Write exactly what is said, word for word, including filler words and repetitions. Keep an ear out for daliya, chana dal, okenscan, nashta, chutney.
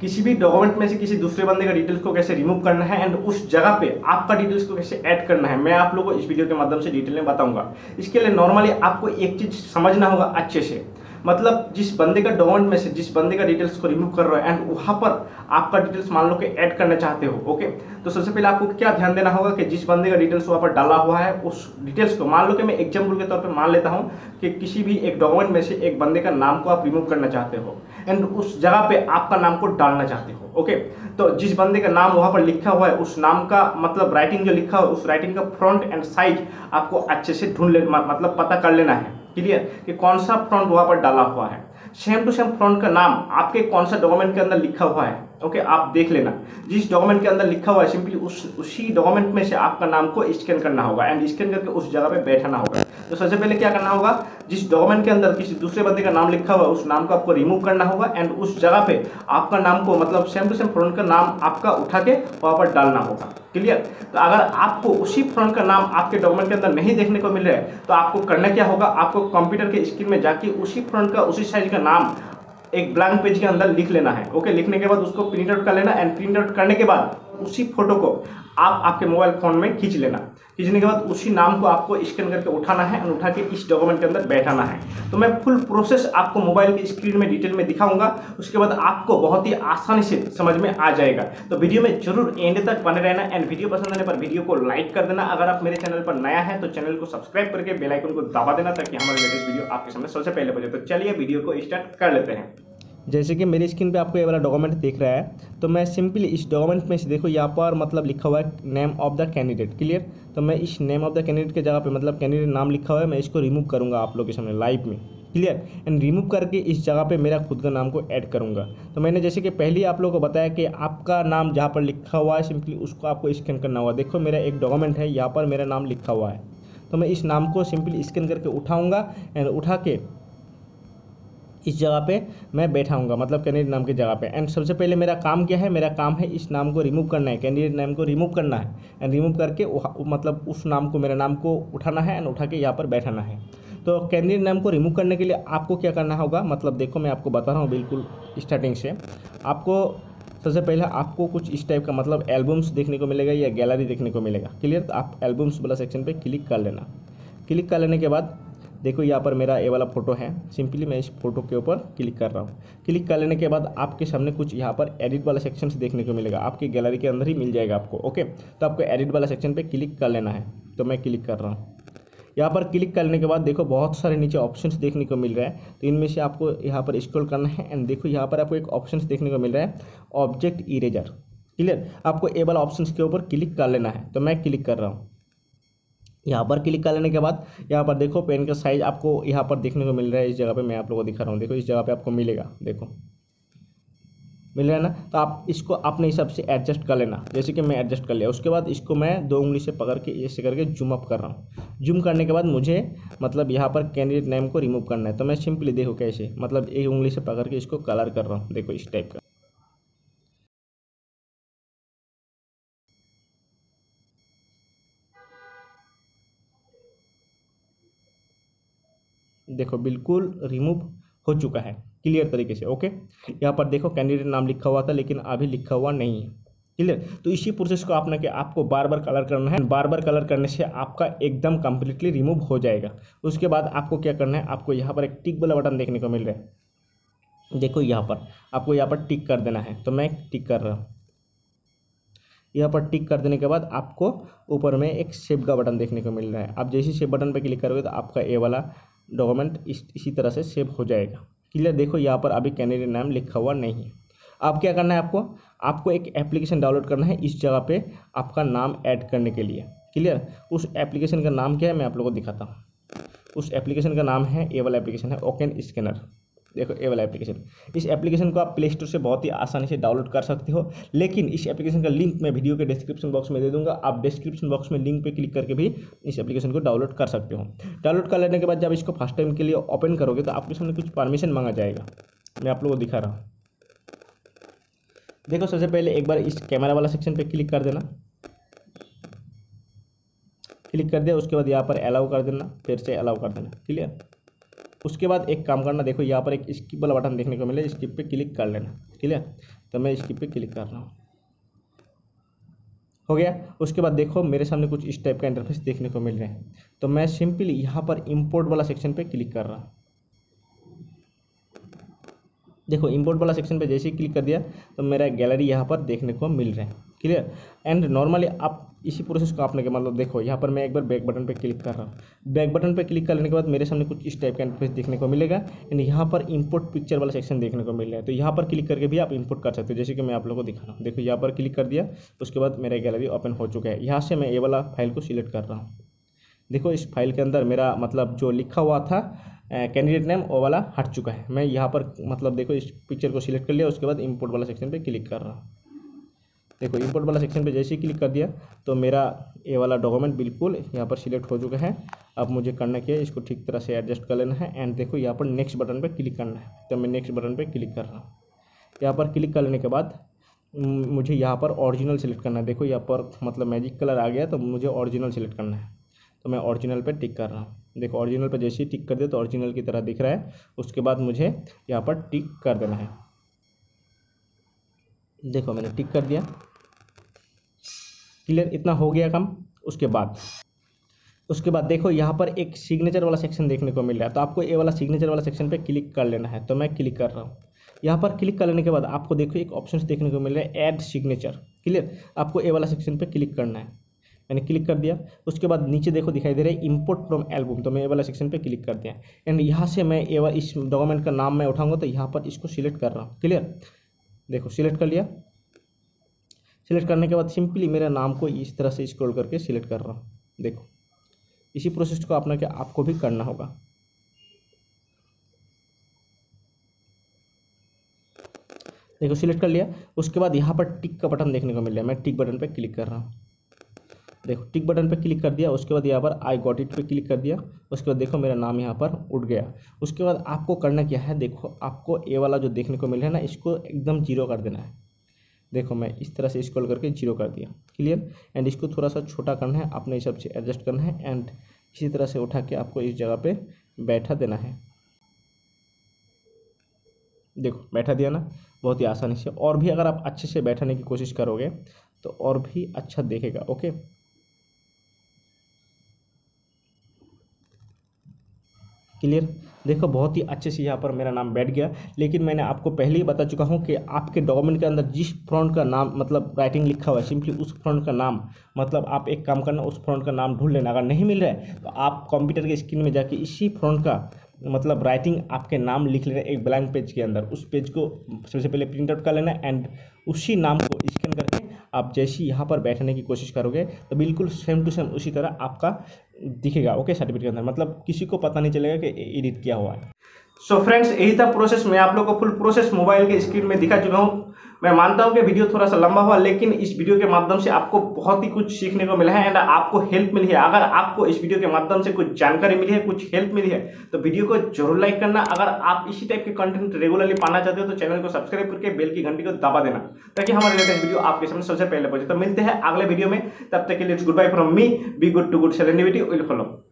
किसी भी डॉक्यूमेंट में से किसी दूसरे बंदे का डिटेल्स को कैसे रिमूव करना है एंड उस जगह पे आपका डिटेल्स को कैसे ऐड करना है, मैं आप लोगों को इस वीडियो के माध्यम से डिटेल में बताऊंगा। इसके लिए नॉर्मली आपको एक चीज़ समझना होगा अच्छे से, मतलब जिस बंदे का डॉक्यूमेंट में से जिस बंदे का डिटेल्स को रिमूव कर रहे हो एंड वहाँ पर आपका डिटेल्स मान लो कि ऐड करना चाहते हो, ओके। तो सबसे पहले आपको क्या ध्यान देना होगा कि जिस बंदे का डिटेल्स वहाँ पर डाला हुआ है उस डिटेल्स को, मान लो कि मैं एग्जाम्पल के तौर पर मान लेता हूँ कि किसी भी एक डॉक्यूमेंट में से एक बंदे का नाम को आप रिमूव करना चाहते हो एंड उस जगह पर आपका नाम को डालना चाहते हो, ओके। तो जिस बंदे का नाम वहाँ पर लिखा हुआ है उस नाम का मतलब राइटिंग जो लिखा हुआ है उस राइटिंग का फ्रंट एंड साइज आपको अच्छे से ढूंढ ले, मतलब पता कर लेना है क्लियर कि कौन सा फ्रॉन्ट वहाँ पर डाला हुआ है। सेम टू सेम फ्रॉन्ट का नाम आपके कौन सा डॉक्यूमेंट के अंदर लिखा हुआ है, ओके। आप देख लेना जिस डॉक्यूमेंट के अंदर लिखा हुआ है सिंपली उस उसी डॉक्यूमेंट में से आपका नाम को स्कैन करना होगा एंड स्कैन करके उस जगह पे बैठाना होगा। तो सबसे पहले क्या करना होगा, जिस डॉक्यूमेंट के अंदर किसी दूसरे बंदे का नाम लिखा हुआ है उस नाम को आपको रिमूव करना होगा एंड उस जगह पे आपका नाम को, मतलब सेम टू सेम फ्रॉन्ट का नाम आपका उठा के वहाँ पर डालना होगा क्लियर। तो अगर आपको उसी फ्रॉन्ट का नाम आपके डॉक्यूमेंट के अंदर नहीं देखने को मिल रहा है तो आपको करना क्या होगा, आपको कंप्यूटर के स्क्रीन में जाके उसी फ्रॉन्ट का उसी साइज का नाम एक ब्लैंक पेज के अंदर लिख लेना है, ओके। लिखने के बाद उसको प्रिंट आउट कर लेना एंड प्रिंट आउट करने के बाद उसी फोटो को आप आपके मोबाइल फ़ोन में खींच लेना। खींचने के बाद उसी नाम को आपको स्कैन करके उठाना है और उठा के इस डॉक्यूमेंट के अंदर बैठाना है। तो मैं फुल प्रोसेस आपको मोबाइल की स्क्रीन में डिटेल में दिखाऊंगा, उसके बाद आपको बहुत ही आसानी से समझ में आ जाएगा। तो वीडियो में जरूर एंड तक बने रहना एंड वीडियो पसंद आने पर वीडियो को लाइक कर देना। अगर आप मेरे चैनल पर नया है तो चैनल को सब्सक्राइब करके बेल आइकन को दबा देना ताकि हमारे लेटेस्ट वीडियो आपके सामने सबसे पहले पहुंचे। तो चलिए वीडियो को स्टार्ट कर लेते हैं। जैसे कि मेरी स्क्रीन पे आपको ये वाला डॉक्यूमेंट दिख रहा है, तो मैं सिंपली इस डॉक्यूमेंट में से देखो यहाँ पर मतलब लिखा हुआ है name of the candidate clear. तो मैं इस नेम ऑफ़ द कैंडिडेट के जगह पे मतलब कैंडिडेट नाम लिखा हुआ है, मैं इसको रिमूव करूँगा आप लोग के सामने लाइव में क्लियर एंड रिमूव करके इस जगह पे मेरा खुद का नाम को ऐड करूँगा। तो मैंने जैसे कि पहले ही आप लोगों को बताया कि आपका नाम जहाँ पर लिखा हुआ है सिंपली उसको आपको स्कैन करना होगा। देखो मेरा एक डॉक्यूमेंट है, यहाँ पर मेरा नाम लिखा हुआ है, तो मैं इस नाम को सिंपली स्कैन करके उठाऊँगा एंड उठा के इस जगह पे मैं बैठाऊंगा, मतलब कैंडिडेट नाम के जगह पे। एंड सबसे पहले मेरा काम क्या है, मेरा काम है इस नाम को रिमूव करना है, कैंडिडेट नाम को रिमूव करना है एंड रिमूव करके मतलब उस नाम को मेरे नाम को उठाना है एंड उठा के यहाँ पर बैठाना है। तो कैंडिडेट नाम को रिमूव करने के लिए आपको क्या करना होगा, मतलब देखो मैं आपको बता रहा हूँ बिल्कुल स्टार्टिंग से। आपको सबसे पहले आपको कुछ इस टाइप का मतलब एल्बम्स देखने को मिलेगा या गैलरी देखने को मिलेगा क्लियर। तो आप एल्बम्स वाला सेक्शन पर क्लिक कर लेना। क्लिक कर लेने के बाद देखो यहाँ पर मेरा ये वाला फ़ोटो है, सिंपली मैं इस फोटो के ऊपर क्लिक कर रहा हूँ। क्लिक कर लेने के बाद आपके सामने कुछ यहाँ पर एडिट वाला सेक्शन से देखने को मिलेगा, आपकी गैलरी के अंदर ही मिल जाएगा आपको, ओके। तो आपको एडिट वाला सेक्शन पे क्लिक कर लेना है, तो मैं क्लिक कर रहा हूँ। यहाँ पर क्लिक करने के बाद देखो बहुत सारे नीचे ऑप्शंस देखने को मिल रहा है, तो इनमें से आपको यहाँ पर स्क्रॉल करना है एंड देखो यहाँ पर आपको एक ऑप्शन देखने को मिल रहा है ऑब्जेक्ट इरेजर क्लियर। आपको ए वाला ऑप्शन के ऊपर क्लिक कर लेना है, तो मैं क्लिक कर रहा हूँ। यहाँ पर क्लिक कर लेने के बाद यहाँ पर देखो पेन का साइज़ आपको यहाँ पर देखने को मिल रहा है। इस जगह पे मैं आप लोगों को दिखा रहा हूँ, देखो इस जगह पे आपको मिलेगा, देखो मिल रहा है ना। तो आप इसको अपने हिसाब से एडजस्ट कर लेना, जैसे कि मैं एडजस्ट कर लिया। उसके बाद इसको मैं दो उंगली से पकड़ के ऐसे करके जूम अप कर रहा हूँ। जूम करने के बाद मुझे मतलब यहाँ पर कैंडिडेट नेम को रिमूव करना है, तो मैं सिंपली देखो कैसे मतलब एक उंगली से पकड़ के इसको कलर कर रहा हूँ, देखो इस टाइप का। देखो बिल्कुल रिमूव हो चुका है क्लियर तरीके से, ओके। यहाँ पर देखो कैंडिडेट नाम लिखा हुआ था लेकिन अभी लिखा हुआ नहीं है क्लियर। तो इसी प्रोसेस को आपने के आपको बार बार कलर करना है, बार बार कलर करने से आपका एकदम कम्प्लीटली रिमूव हो जाएगा। उसके बाद आपको क्या करना है, आपको यहाँ पर एक टिक वाला बटन देखने को मिल रहा है, देखो यहाँ पर आपको यहाँ पर टिक कर देना है, तो मैं टिक कर रहा हूँ। यहाँ पर टिक कर देने के बाद आपको ऊपर में एक शेप का बटन देखने को मिल रहा है, आप जैसे शेप बटन पर क्लिक करोगे तो आपका ए वाला डॉक्यूमेंट इस इसी तरह से सेव हो जाएगा क्लियर। देखो यहाँ पर अभी कैंडिडेट नाम लिखा हुआ नहीं है। अब क्या करना है आपको, आपको एक एप्लीकेशन डाउनलोड करना है इस जगह पे आपका नाम ऐड करने के लिए क्लियर। उस एप्लीकेशन का नाम क्या है मैं आप लोगों को दिखाता हूँ। उस एप्लीकेशन का नाम है, ए वाला एप्लीकेशन है ओकेन स्कैनर, देखो ए वाला एप्लीकेशन। इस एप्लीकेशन को आप प्ले स्टोर से बहुत ही आसानी से डाउनलोड कर सकते हो, लेकिन इस एप्लीकेशन का लिंक मैं वीडियो के डिस्क्रिप्शन बॉक्स में दे दूंगा। आप डिस्क्रिप्शन बॉक्स में लिंक पे क्लिक करके भी इस एप्लीकेशन को डाउनलोड कर सकते हो। डाउनलोड कर लेने के बाद जब इसको फर्स्ट टाइम के लिए ओपन करोगे तो आपके सामने कुछ परमिशन मांगा जाएगा, मैं आप लोगों को दिखा रहा हूँ। देखो सबसे पहले एक बार इस कैमरा वाला सेक्शन पर क्लिक कर देना, क्लिक कर दिया। उसके बाद यहाँ पर अलाउ कर देना, फिर से अलाउ कर देना क्लियर। उसके बाद एक काम करना, देखो यहाँ पर एक स्किप वाला बटन देखने को मिले, स्किप पे क्लिक कर लेना क्लियर। तो मैं इसकी पे क्लिक कर रहा हूँ। हो गया। उसके बाद देखो मेरे सामने कुछ इस टाइप का इंटरफेस देखने को मिल रहा है। तो मैं सिंपली यहाँ पर इंपोर्ट वाला सेक्शन पे क्लिक कर रहा हूँ। देखो इंपोर्ट वाला सेक्शन पे जैसे ही क्लिक कर दिया तो मेरा गैलरी यहाँ पर देखने को मिल रहा है। क्लियर। एंड नॉर्मली आप इसी प्रोसेस को आपने के मतलब देखो यहाँ पर मैं एक बार बैक बटन पे क्लिक कर रहा हूँ। बैक बटन पे क्लिक करने के बाद मेरे सामने कुछ इस टाइप का इंटरफेस देखने को मिलेगा। एंड यहाँ पर इंपोर्ट पिक्चर वाला सेक्शन देखने को मिल रहा है। तो यहाँ पर क्लिक करके भी आप इंपोर्ट कर सकते हो, जैसे कि मैं आप लोगों को दिखा रहा हूँ। देखो यहाँ पर क्लिक कर दिया, उसके बाद मेरा गैलरी ओपन हो चुका है। यहाँ से मैं ये वाला फाइल को सिलेक्ट कर रहा हूँ। देखो इस फाइल के अंदर मेरा मतलब जो लिखा हुआ था कैंडिडेट नेम वो वाला हट चुका है। मैं यहाँ पर मतलब देखो इस पिक्चर को सिलेक्ट कर लिया, उसके बाद इंपोर्ट वाला सेक्शन पे क्लिक कर रहा हूँ। देखो इंपोर्ट वाला सेक्शन पे जैसे ही क्लिक कर दिया तो मेरा ये वाला डॉक्यूमेंट बिल्कुल यहाँ पर सिलेक्ट हो चुका है। अब मुझे करना क्या है, इसको ठीक तरह से एडजस्ट कर लेना है। एंड देखो यहाँ पर नेक्स्ट बटन पे क्लिक करना है, तो मैं नेक्स्ट बटन पे क्लिक कर रहा हूँ। यहाँ पर क्लिक कर लेने के बाद मुझे यहाँ पर ओरिजिनल सेलेक्ट करना है। देखो यहाँ पर मतलब मैजिक कलर आ गया, तो मुझे ओरिजिनल सेलेक्ट करना है। तो मैं ओरिजिनल पे टिक कर रहा हूँ। देखो ओरिजिनल पे जैसे ही टिक कर दिया तो ओरिजिनल की तरह दिख रहा है। उसके बाद मुझे यहाँ पर टिक कर देना है। देखो मैंने टिक कर दिया। क्लियर। इतना हो गया काम। उसके बाद उसके बाद देखो यहाँ पर एक सिग्नेचर वाला सेक्शन देखने को मिल रहा है। तो आपको ये वाला सिग्नेचर वाला सेक्शन पे क्लिक कर लेना है। तो मैं क्लिक कर रहा हूँ। यहाँ पर क्लिक कर लेने के बाद आपको देखो एक ऑप्शन देखने को मिल रहा है, ऐड सिग्नेचर। क्लियर। आपको ये वाला सेक्शन पर क्लिक करना है। मैंने क्लिक कर दिया। उसके बाद नीचे देखो दिखाई दे रहा है इंपोर्ट फ्रॉम एल्बम। तो मैं ये वाला सेक्शन पे क्लिक कर दिया। एंड यहाँ से मैं ये वाला इस डॉक्यूमेंट का नाम मैं उठाऊंगा, तो यहाँ पर इसको सिलेक्ट कर रहा हूँ। क्लियर। देखो सिलेक्ट कर लिया। सिलेक्ट करने के बाद सिंपली मेरे नाम को इस तरह से स्क्रॉल करके सिलेक्ट कर रहा हूँ। देखो इसी प्रोसेस को अपना के आपको भी करना होगा। देखो सिलेक्ट कर लिया। उसके बाद यहाँ पर टिक का बटन देखने को मिल रहा है। मैं टिक बटन पर क्लिक कर रहा हूँ। देखो टिक बटन पे क्लिक कर दिया। उसके बाद यहाँ पर आई गॉट इट पे क्लिक कर दिया। उसके बाद देखो मेरा नाम यहाँ पर उठ गया। उसके बाद आपको करना क्या है, देखो आपको ए वाला जो देखने को मिल रहा है ना, इसको एकदम जीरो कर देना है। देखो मैं इस तरह से स्क्रॉल करके जीरो कर दिया। क्लियर। एंड इसको थोड़ा सा छोटा करना है, अपने हिसाब से एडजस्ट करना है। एंड इसी तरह से उठा के आपको इस जगह पर बैठा देना है। देखो बैठा दिया ना, बहुत ही आसानी से। और भी अगर आप अच्छे से बैठाने की कोशिश करोगे तो और भी अच्छा देखेगा। ओके। क्लियर। देखो बहुत ही अच्छे से यहाँ पर मेरा नाम बैठ गया। लेकिन मैंने आपको पहले ही बता चुका हूँ कि आपके डॉक्यूमेंट के अंदर जिस फ़ॉन्ट का नाम मतलब राइटिंग लिखा हुआ है, सिंपली उस फ़ॉन्ट का नाम मतलब आप एक काम करना, उस फ़ॉन्ट का नाम ढूंढ लेना। अगर नहीं मिल रहा है तो आप कंप्यूटर के स्क्रीन में जाके इसी फ़ॉन्ट का मतलब राइटिंग आपके नाम लिख लेना एक ब्लैंक पेज के अंदर। उस पेज को सबसे पहले प्रिंट आउट कर लेना। एंड उसी नाम को स्कैन करके आप जैसे यहाँ पर बैठने की कोशिश करोगे तो बिल्कुल सेम टू सेम उसी तरह आपका दिखेगा। ओके सर्टिफिकेट के अंदर, मतलब किसी को पता नहीं चलेगा कि एडिट किया हुआ है। सो फ्रेंड्स यही था प्रोसेस। मैं आप लोगों को फुल प्रोसेस मोबाइल के स्क्रीन में दिखा चुका हूँ। मैं मानता हूँ कि वीडियो थोड़ा सा लंबा हुआ, लेकिन इस वीडियो के माध्यम से आपको बहुत ही कुछ सीखने को मिला है एंड आपको हेल्प मिली है। अगर आपको इस वीडियो के माध्यम से कुछ जानकारी मिली है, कुछ हेल्प मिली है, तो वीडियो को जरूर लाइक करना। अगर आप इसी टाइप के कंटेंट रेगुलरली पाना चाहते हो तो चैनल को सब्सक्राइब करके बेल की घंटी को दबा देना, ताकि हमारे लेटेस्ट वीडियो आपके सामने सबसे पहले पहुंचे। तो मिलते हैं अगले वीडियो में। तब तक के लिए good bye from me. Be good to good सेलेनिविटी विल फॉलो।